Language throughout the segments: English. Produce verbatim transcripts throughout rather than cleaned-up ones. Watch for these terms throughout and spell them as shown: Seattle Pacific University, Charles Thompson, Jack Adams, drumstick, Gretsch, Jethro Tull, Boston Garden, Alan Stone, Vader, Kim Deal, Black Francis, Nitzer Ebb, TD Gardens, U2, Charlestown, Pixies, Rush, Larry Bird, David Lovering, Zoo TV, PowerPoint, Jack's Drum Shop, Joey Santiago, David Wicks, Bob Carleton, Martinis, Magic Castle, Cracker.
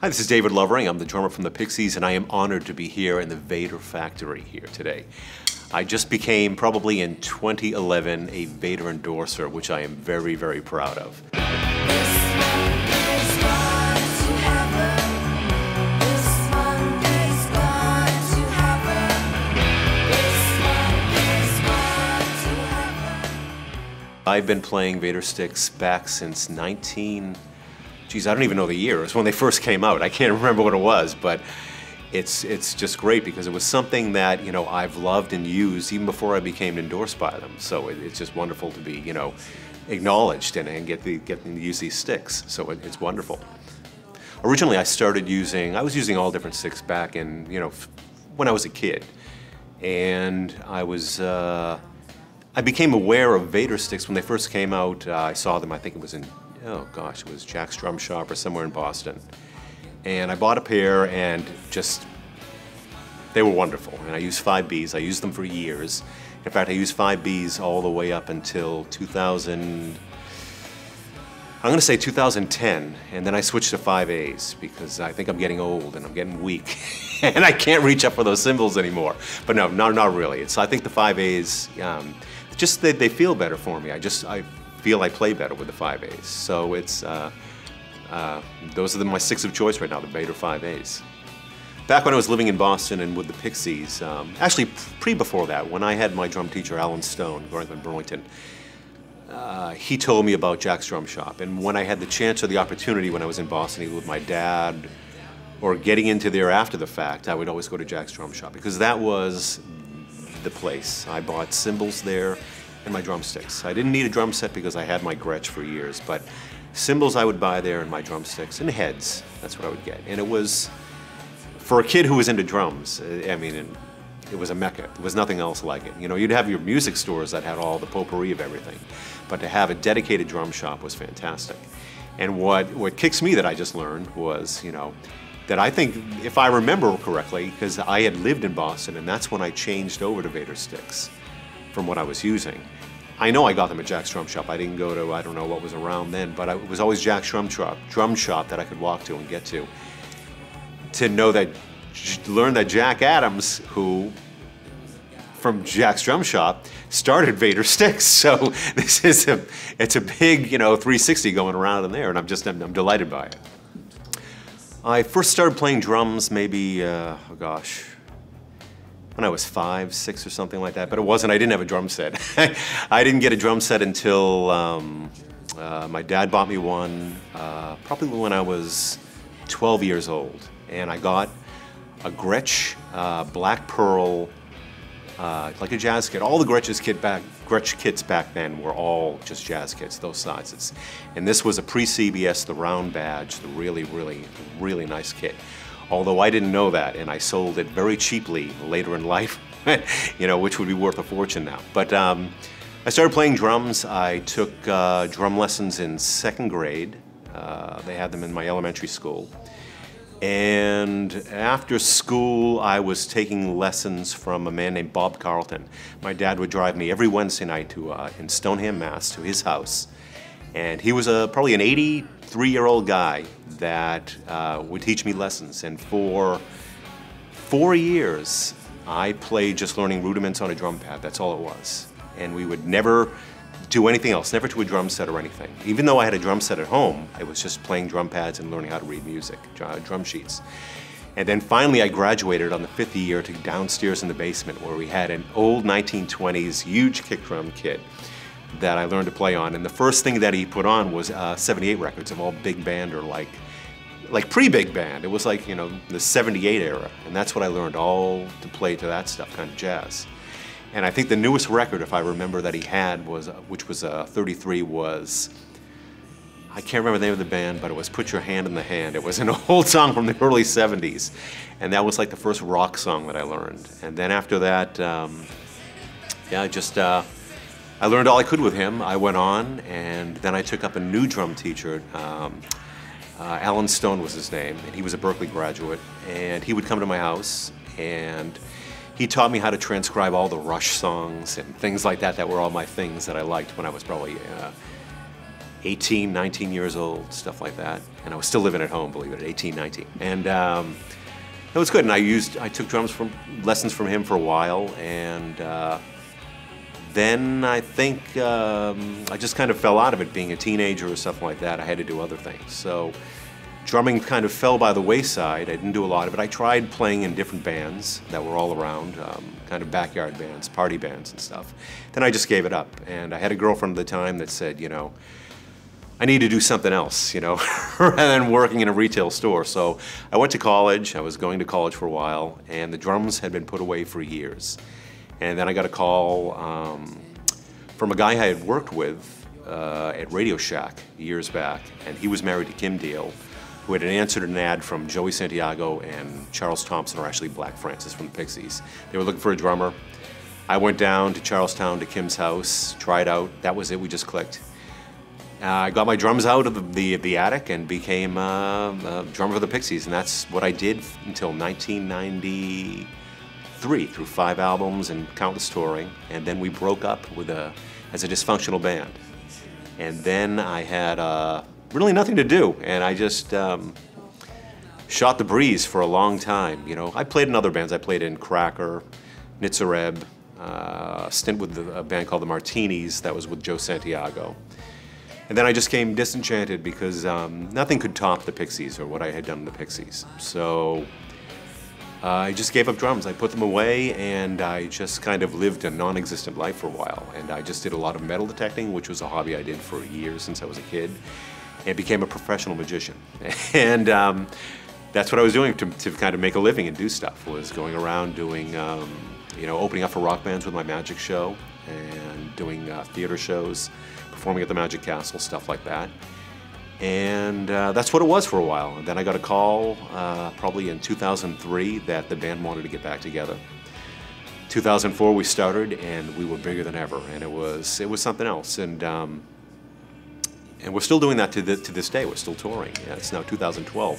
Hi, this is David Lovering. I'm the drummer from the Pixies, and I am honored to be here in the Vader factory here today. I just became, probably in twenty eleven, a Vader endorser, which I am very, very proud of. I've been playing Vader sticks back since nineteen... Geez, I don't even know the year. It was when they first came out. I can't remember what it was, but it's it's just great because it was something that, you know, I've loved and used even before I became endorsed by them. So it, it's just wonderful to be, you know, acknowledged and, and get the, getting to use these sticks. So it, it's wonderful. Originally, I started using, I was using all different sticks back in, you know, when I was a kid. And I was, uh, I became aware of Vader sticks when they first came out. Uh, I saw them, I think it was in, oh gosh, it was Jack's Drum Shop or somewhere in Boston. And I bought a pair and just, they were wonderful. And I used five Bs, I used them for years. In fact, I used five Bs all the way up until two thousand, I'm gonna say two thousand ten, and then I switched to five As because I think I'm getting old and I'm getting weak and I can't reach up for those cymbals anymore. But no, not, not really. It's, I think the five As, um, just they, they feel better for me. I just, I, feel I play better with the five As. So it's, uh, uh, those are the, my sticks of choice right now, the Vader five As. Back when I was living in Boston and with the Pixies, um, actually pre before that, when I had my drum teacher, Alan Stone, growing up in Burlington, uh, he told me about Jack's Drum Shop. And when I had the chance or the opportunity when I was in Boston, either with my dad or getting into there after the fact, I would always go to Jack's Drum Shop because that was the place. I bought cymbals there and my drumsticks. I didn't need a drum set because I had my Gretsch for years, but cymbals I would buy there and my drumsticks and heads, that's what I would get. And it was, for a kid who was into drums, I mean, it was a mecca. There was nothing else like it. You know, you'd have your music stores that had all the potpourri of everything, but to have a dedicated drum shop was fantastic. And what, what kicks me that I just learned was, you know, that I think, if I remember correctly, because I had lived in Boston and that's when I changed over to Vader sticks from what I was using. I know I got them at Jack's Drum Shop. I didn't go to, I don't know what was around then, but I, it was always Jack's Drum Shop, Drum Shop that I could walk to and get to. To know that, learn that Jack Adams, who from Jack's Drum Shop, started Vader sticks. So this is a, it's a big, you know, three sixty going around in there, and I'm just, I'm, I'm delighted by it. I first started playing drums maybe, uh, oh gosh, when I was five, six or something like that, but it wasn't, I didn't have a drum set. I didn't get a drum set until um, uh, my dad bought me one, uh, probably when I was twelve years old. And I got a Gretsch, uh, Black Pearl, uh, like a jazz kit. All the Gretsch's kit back, Gretsch kits back then were all just jazz kits, those sizes. And this was a pre-C B S, the round badge, the really, really, really nice kit. Although I didn't know that, and I sold it very cheaply later in life, you know, which would be worth a fortune now. But um, I started playing drums. I took uh, drum lessons in second grade. Uh, they had them in my elementary school. And after school, I was taking lessons from a man named Bob Carleton. My dad would drive me every Wednesday night to uh, in Stoneham, Mass, to his house. And he was a, probably an eighty-three-year-old guy that uh, would teach me lessons. And for four years, I played just learning rudiments on a drum pad. That's all it was. And we would never do anything else, never to a drum set or anything. Even though I had a drum set at home, I was just playing drum pads and learning how to read music, drum sheets. And then finally, I graduated on the fifth year to downstairs in the basement where we had an old nineteen twenties huge kick drum kit that I learned to play on, and the first thing that he put on was uh, seventy-eight records of all big band or like, like pre-big band. It was like, you know, the seventy-eight era, and that's what I learned all to play to that stuff, kind of jazz. And I think the newest record, if I remember, that he had was, which was uh, thirty-three, was, I can't remember the name of the band, but it was Put Your Hand in the Hand. It was an old song from the early seventies, and that was like the first rock song that I learned. And then after that, um, yeah, just, uh, I learned all I could with him. I went on, and then I took up a new drum teacher. Um, uh, Alan Stone was his name, and he was a Berkeley graduate. And he would come to my house, and he taught me how to transcribe all the Rush songs and things like that that were all my things that I liked when I was probably uh, eighteen, nineteen years old, stuff like that. And I was still living at home, believe it, at eighteen, nineteen. And um, it was good. And I used, I took drums from, lessons from him for a while. And uh, then I think um, I just kind of fell out of it. Being a teenager or something like that, I had to do other things. So drumming kind of fell by the wayside. I didn't do a lot of it. I tried playing in different bands that were all around, um, kind of backyard bands, party bands and stuff. Then I just gave it up. And I had a girlfriend at the time that said, you know, I need to do something else, you know, rather than working in a retail store. So I went to college. I was going to college for a while, and the drums had been put away for years. And then I got a call um, from a guy I had worked with uh, at Radio Shack years back, and he was married to Kim Deal, who had answered an ad from Joey Santiago and Charles Thompson, or actually Black Francis from the Pixies. They were looking for a drummer. I went down to Charlestown to Kim's house, tried out. That was it, we just clicked. Uh, I got my drums out of the, the, the attic and became uh, a drummer for the Pixies, and that's what I did until nineteen ninety-three, through five albums and countless touring. And then we broke up with a, as a dysfunctional band. And then I had uh, really nothing to do, and I just um, shot the breeze for a long time. You know, I played in other bands. I played in Cracker, Nitzer Ebb, uh, a stint with the, a band called the Martinis that was with Joe Santiago. And then I just came disenchanted because um, nothing could top the Pixies or what I had done in the Pixies. So uh, I just gave up drums. I put them away, and I just kind of lived a non-existent life for a while. And I just did a lot of metal detecting, which was a hobby I did for years since I was a kid. And became a professional magician. And um, that's what I was doing to, to kind of make a living and do stuff, was going around doing, um, you know, opening up for rock bands with my magic show and doing uh, theater shows, performing at the Magic Castle, stuff like that. And uh, that's what it was for a while. And then I got a call uh, probably in two thousand three that the band wanted to get back together. two thousand four we started, and we were bigger than ever, and it was, it was something else. And, um, And we're still doing that to, the, to this day. We're still touring. Yeah, it's now two thousand twelve.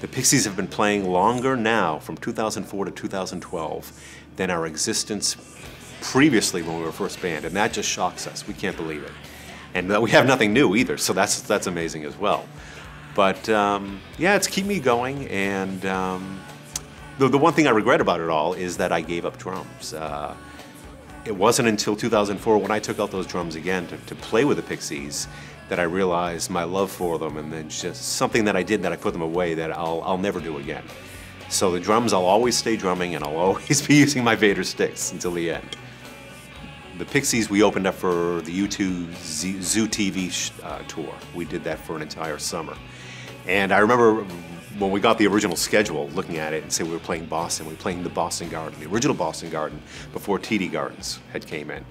The Pixies have been playing longer now, from two thousand four to two thousand twelve, than our existence previously when we were first band. And that just shocks us. We can't believe it. And we have nothing new either, so that's, that's amazing as well. But um, yeah, it's keep me going. And um, the, the one thing I regret about it all is that I gave up drums. Uh, it wasn't until two thousand four when I took out those drums again to, to play with the Pixies that I realized my love for them, and then just something that I did that I put them away that I'll, I'll never do again. So the drums, I'll always stay drumming, and I'll always be using my Vader sticks until the end. The Pixies, we opened up for the U two Zoo T V uh, tour. We did that for an entire summer. And I remember when we got the original schedule, looking at it and say we were playing Boston, we were playing the Boston Garden, the original Boston Garden, before T D Gardens had came in.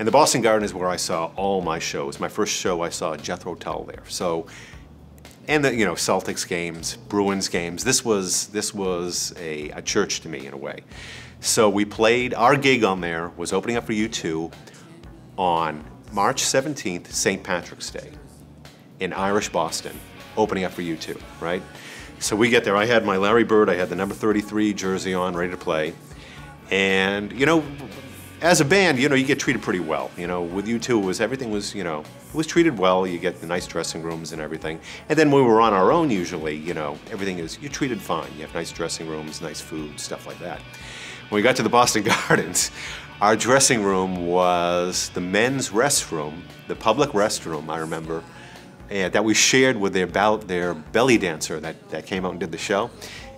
And the Boston Garden is where I saw all my shows. My first show, I saw Jethro Tull there. So, and the, you know, Celtics games, Bruins games. This was, this was a, a church to me in a way. So we played, our gig on there was opening up for U two on March seventeenth, Saint Patrick's Day, in Irish Boston, opening up for U two, right? So we get there, I had my Larry Bird, I had the number thirty-three jersey on, ready to play. And, you know, as a band, you know, you get treated pretty well. You know, with U two, it was, everything was, you know, it was treated well. You get the nice dressing rooms and everything. And then when we were on our own, usually, you know, everything is, you're treated fine. You have nice dressing rooms, nice food, stuff like that. When we got to the Boston Gardens, our dressing room was the men's restroom, the public restroom, I remember, and that we shared with their, their belly dancer that, that came out and did the show.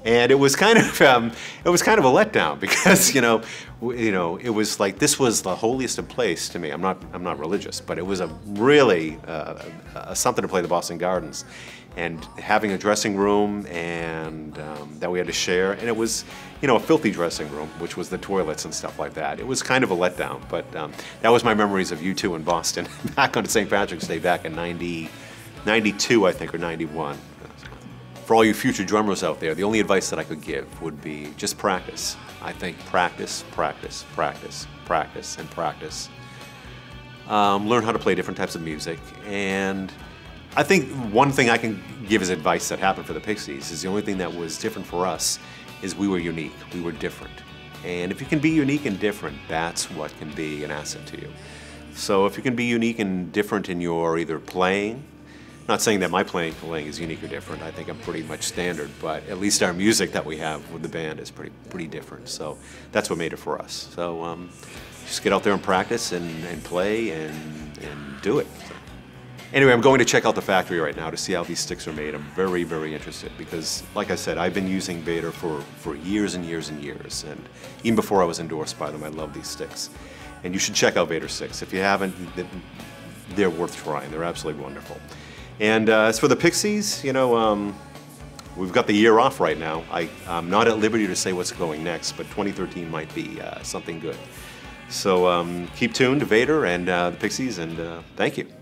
And it was kind of um, it was kind of a letdown because you know you know it was like this was the holiest of place to me. I'm not I'm not religious, but it was a really uh, a something to play the Boston Gardens, and having a dressing room and um, that we had to share, and it was you know a filthy dressing room, which was the toilets and stuff like that. It was kind of a letdown, but um, that was my memories of U two in Boston back on Saint Patrick's Day back in ninety, ninety-two I think, or ninety-one. For all you future drummers out there, the only advice that I could give would be just practice. I think practice, practice, practice, practice, and practice. Um, learn how to play different types of music. And I think one thing I can give as advice that happened for the Pixies is the only thing that was different for us is we were unique, we were different. And if you can be unique and different, that's what can be an asset to you. So if you can be unique and different in your either playing, I'm not saying that my playing, playing is unique or different. I think I'm pretty much standard, but at least our music that we have with the band is pretty pretty different. So that's what made it for us. So um, just get out there and practice and, and play and, and do it. So. Anyway, I'm going to check out the factory right now to see how these sticks are made. I'm very, very interested because, like I said, I've been using Vader for, for years and years and years. And even before I was endorsed by them, I love these sticks. And you should check out Vader sticks. If you haven't, they're worth trying. They're absolutely wonderful. And uh, as for the Pixies, you know, um, we've got the year off right now. I, I'm not at liberty to say what's going next, but twenty thirteen might be uh, something good. So um, keep tuned to Vader and uh, the Pixies, and uh, thank you.